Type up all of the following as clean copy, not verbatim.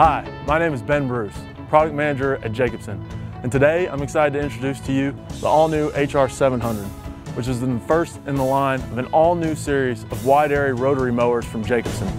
Hi, my name is Ben Bruce, Product Manager at Jacobsen, and today I'm excited to introduce to you the all-new HR700, which is the first in the line of an all-new series of wide-area rotary mowers from Jacobsen.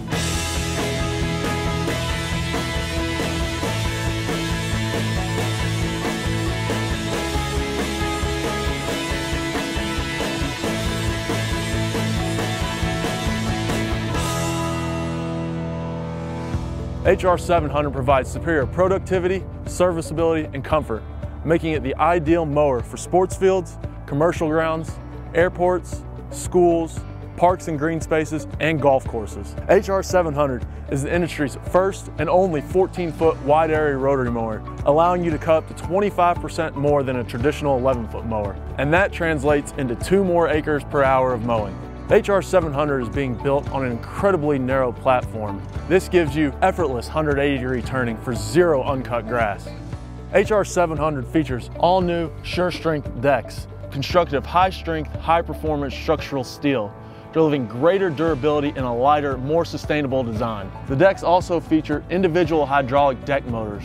HR700 provides superior productivity, serviceability, and comfort, making it the ideal mower for sports fields, commercial grounds, airports, schools, parks and green spaces, and golf courses. HR700 is the industry's first and only 14-foot wide area rotary mower, allowing you to cut up to 25% more than a traditional 11-foot mower. And that translates into 2 more acres per hour of mowing. HR700 is being built on an incredibly narrow platform. This gives you effortless 180-degree turning for 0 uncut grass. HR700 features all-new SureStrength decks, constructed of high-strength, high-performance structural steel, delivering greater durability in a lighter, more sustainable design. The decks also feature individual hydraulic deck motors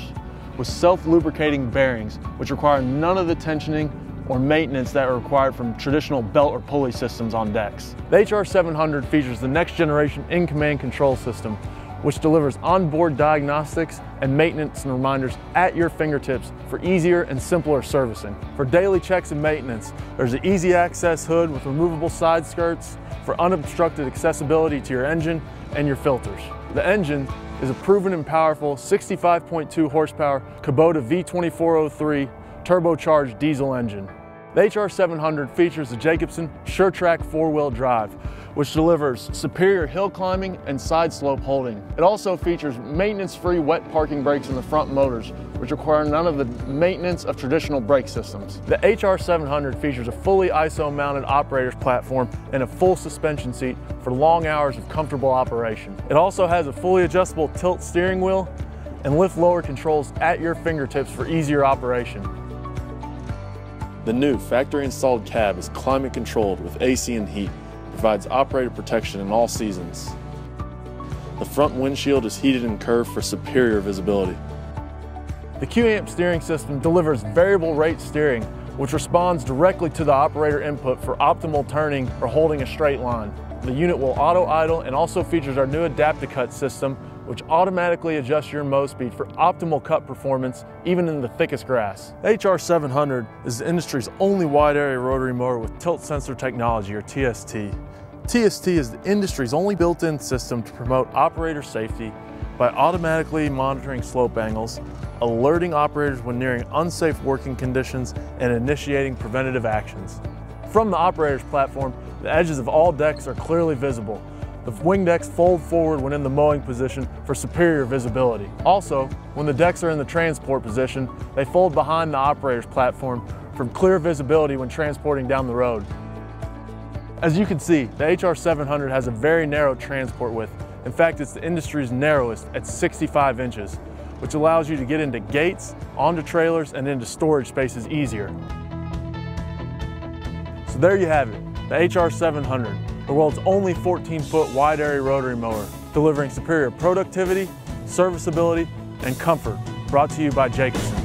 with self-lubricating bearings, which require none of the tensioning or maintenance that are required from traditional belt or pulley systems on decks. The HR700 features the next generation in-command control system, which delivers onboard diagnostics and maintenance and reminders at your fingertips for easier and simpler servicing. For daily checks and maintenance, there's an easy access hood with removable side skirts for unobstructed accessibility to your engine and your filters. The engine is a proven and powerful 65.2 horsepower Kubota V2403 turbocharged diesel engine. The HR700 features the Jacobsen SureTrack 4-wheel drive, which delivers superior hill climbing and side slope holding. It also features maintenance-free wet parking brakes in the front motors, which require none of the maintenance of traditional brake systems. The HR700 features a fully ISO-mounted operator's platform and a full suspension seat for long hours of comfortable operation. It also has a fully adjustable tilt steering wheel and lift-lower controls at your fingertips for easier operation. The new factory-installed cab is climate-controlled with AC and heat, provides operator protection in all seasons. The front windshield is heated and curved for superior visibility. The Q-amp steering system delivers variable rate steering, which responds directly to the operator input for optimal turning or holding a straight line. The unit will auto-idle and also features our new Adapt-to-Cut system, which automatically adjusts your mow speed for optimal cut performance, even in the thickest grass. HR700 is the industry's only wide area rotary mower with tilt sensor technology, or TST. TST is the industry's only built-in system to promote operator safety by automatically monitoring slope angles, alerting operators when nearing unsafe working conditions, and initiating preventative actions. From the operator's platform, the edges of all decks are clearly visible. The wing decks fold forward when in the mowing position for superior visibility. Also, when the decks are in the transport position, they fold behind the operator's platform for clear visibility when transporting down the road. As you can see, the HR700 has a very narrow transport width. In fact, it's the industry's narrowest at 65 inches, which allows you to get into gates, onto trailers, and into storage spaces easier. So there you have it, the HR700. The world's only 14-foot wide area rotary mower, delivering superior productivity, serviceability, and comfort. Brought to you by Jacobsen.